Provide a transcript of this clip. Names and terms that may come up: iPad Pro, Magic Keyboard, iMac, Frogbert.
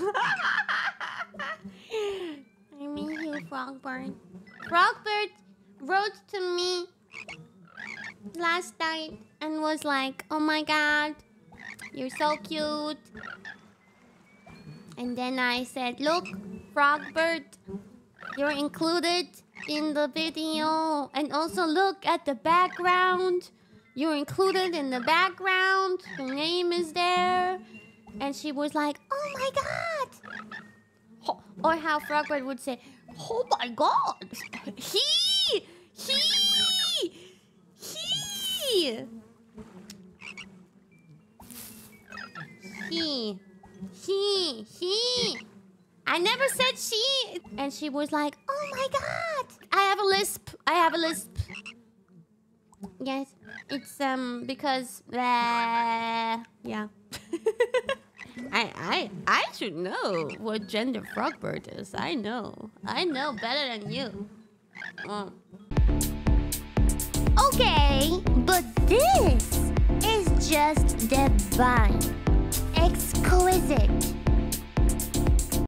I mean you, Frogbert. Frogbert wrote to me last night and was like, oh my god, you're so cute. And then I said, look, Frogbert, you're included in the video. And also look at the background. You're included in the background. Your name is there. And she was like, oh my god. Or how Frogbert would say, oh my god. He. I never said she. And she was like, oh my god. I have a lisp. Yes, it's because yeah. I should know what gender Frogbert is. I know better than you. Okay, but this is just divine, exquisite.